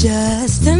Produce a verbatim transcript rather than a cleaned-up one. Just